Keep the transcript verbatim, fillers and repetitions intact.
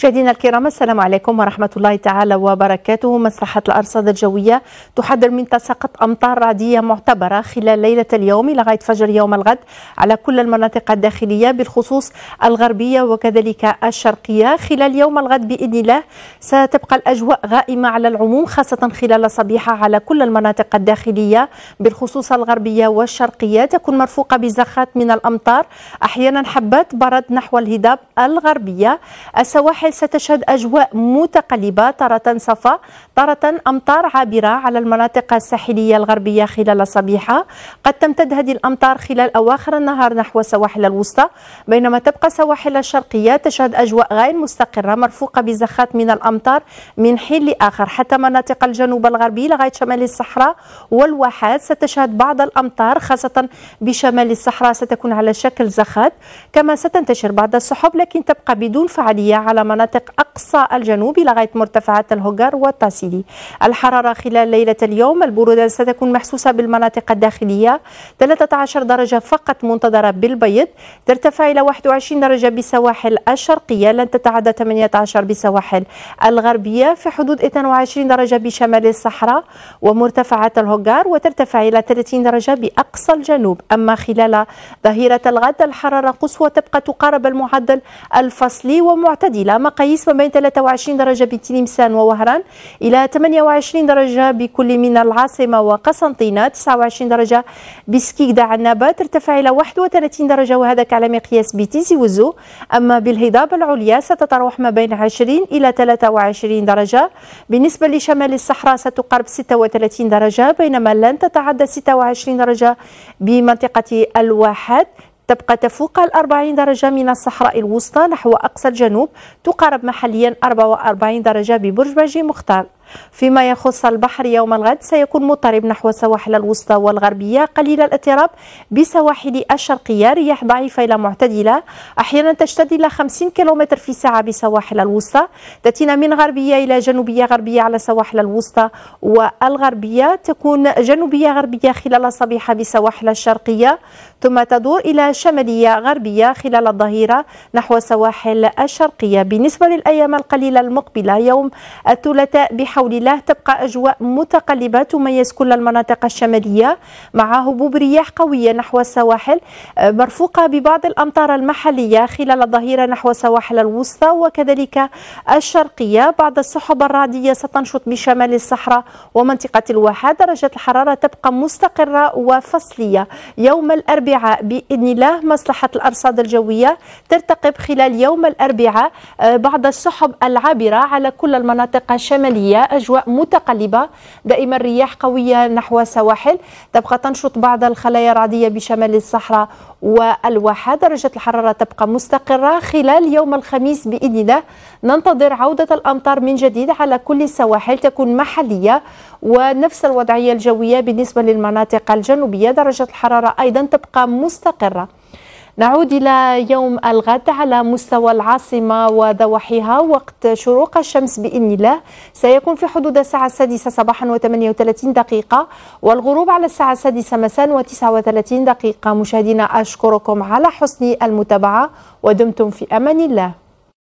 مشاهدينا الكرام، السلام عليكم ورحمة الله تعالى وبركاته. مساحة الأرصاد الجوية تحذر من تساقط أمطار رعدية معتبرة خلال ليلة اليوم لغاية فجر يوم الغد على كل المناطق الداخلية بالخصوص الغربية وكذلك الشرقية. خلال يوم الغد بإذن الله ستبقى الأجواء غائمة على العموم، خاصة خلال الصبيحة على كل المناطق الداخلية بالخصوص الغربية والشرقية، تكون مرفوقة بزخات من الأمطار، أحيانا حبات برد نحو الهضاب الغربية. السواحل ستشهد أجواء متقلبة، تارة صفا تارة أمطار عابرة على المناطق الساحلية الغربية خلال الصبيحة. قد تمتد هذه الأمطار خلال أواخر النهار نحو السواحل الوسطى، بينما تبقى السواحل الشرقية تشهد أجواء غير مستقرة مرفوقة بزخات من الأمطار من حين لآخر، حتى مناطق الجنوب الغربي لغاية شمال الصحراء والواحات ستشهد بعض الأمطار، خاصة بشمال الصحراء ستكون على شكل زخات، كما ستنتشر بعض السحب لكن تبقى بدون فعالية على مناطق مناطق أقصى الجنوب لغاية مرتفعات الهوغر والتاسيلي. الحرارة خلال ليلة اليوم، البرودة ستكون محسوسة بالمناطق الداخلية، ثلاثة عشر درجة فقط منتظرة بالبيض، ترتفع إلى واحد وعشرين درجة بسواحل الشرقية، لن تتعدى ثمانية عشر بسواحل الغربية، في حدود اثنين وعشرين درجة بشمال الصحراء ومرتفعات الهوغر، وترتفع إلى ثلاثين درجة بأقصى الجنوب. أما خلال ظهيرة الغد الحرارة قصوى، تبقى تقارب المعدل الفصلي ومعتدلة، مقاييس ما بين ثلاثة وعشرين درجة بتلمسان ووهران إلى ثمانية وعشرين درجة بكل من العاصمة وقسنطينة، تسعة وعشرين درجة بسكيكدا عنابة، ترتفع إلى واحد وثلاثين درجة وهذاك على مقياس بتيزي وزو. أما بالهضاب العليا ستتراوح ما بين عشرين إلى ثلاثة وعشرين درجة. بالنسبة لشمال الصحراء ستقارب ستة وثلاثين درجة، بينما لن تتعدى ستة وعشرين درجة بمنطقة الواحات، تبقى تفوق الأربعين درجة من الصحراء الوسطى نحو أقصى الجنوب، تقارب محليا أربعة وأربعين درجة ببرج باجي مختار. فيما يخص البحر يوم الغد سيكون مضطرب نحو السواحل الوسطى والغربية، قليل الاضطراب بسواحل الشرقية، رياح ضعيفة إلى معتدلة، أحيانا تشتد إلى خمسين كيلومتر في الساعة بسواحل الوسطى، تأتينا من غربية إلى جنوبية غربية على سواحل الوسطى والغربية، تكون جنوبية غربية خلال الصبيحة بسواحل الشرقية، ثم تدور إلى شمالية غربية خلال الظهيرة نحو السواحل الشرقية. بالنسبة للأيام القليلة المقبلة، يوم الثلاثاء بحول حول الله تبقى أجواء متقلبة تميز كل المناطق الشمالية، مع هبوب رياح قوية نحو السواحل مرفوقة ببعض الأمطار المحلية خلال الظهيرة نحو السواحل الوسطى وكذلك الشرقية. بعض السحب الرعدية ستنشط بشمال الصحراء ومنطقة الواحات. درجة الحرارة تبقى مستقرة وفصلية. يوم الأربعاء بإذن الله مصلحة الأرصاد الجوية ترتقب خلال يوم الأربعاء بعض السحب العابرة على كل المناطق الشمالية، أجواء متقلبة، دائما رياح قوية نحو السواحل، تبقى تنشط بعض الخلايا الرعدية بشمال الصحراء والواحات. درجة الحرارة تبقى مستقرة. خلال يوم الخميس بإذن الله ننتظر عودة الأمطار من جديد على كل السواحل، تكون محلية، ونفس الوضعية الجوية بالنسبة للمناطق الجنوبية، درجة الحرارة أيضا تبقى مستقرة. نعود إلى يوم الغد على مستوى العاصمة وضواحيها. وقت شروق الشمس بإذن الله سيكون في حدود الساعة السادسة صباحا وثمانية وثلاثين دقيقة، والغروب على الساعة السادسة مساء وتسعة وثلاثين دقيقة. مشاهدينا أشكركم على حسن المتابعة ودمتم في أمان الله.